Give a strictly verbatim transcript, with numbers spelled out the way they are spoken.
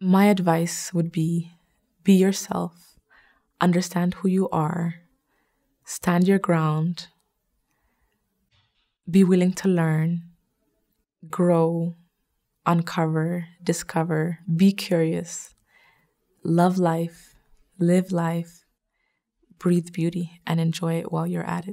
My advice would be, be yourself, understand who you are, stand your ground, be willing to learn, grow, uncover, discover, be curious, love life, live life, breathe beauty, and enjoy it while you're at it.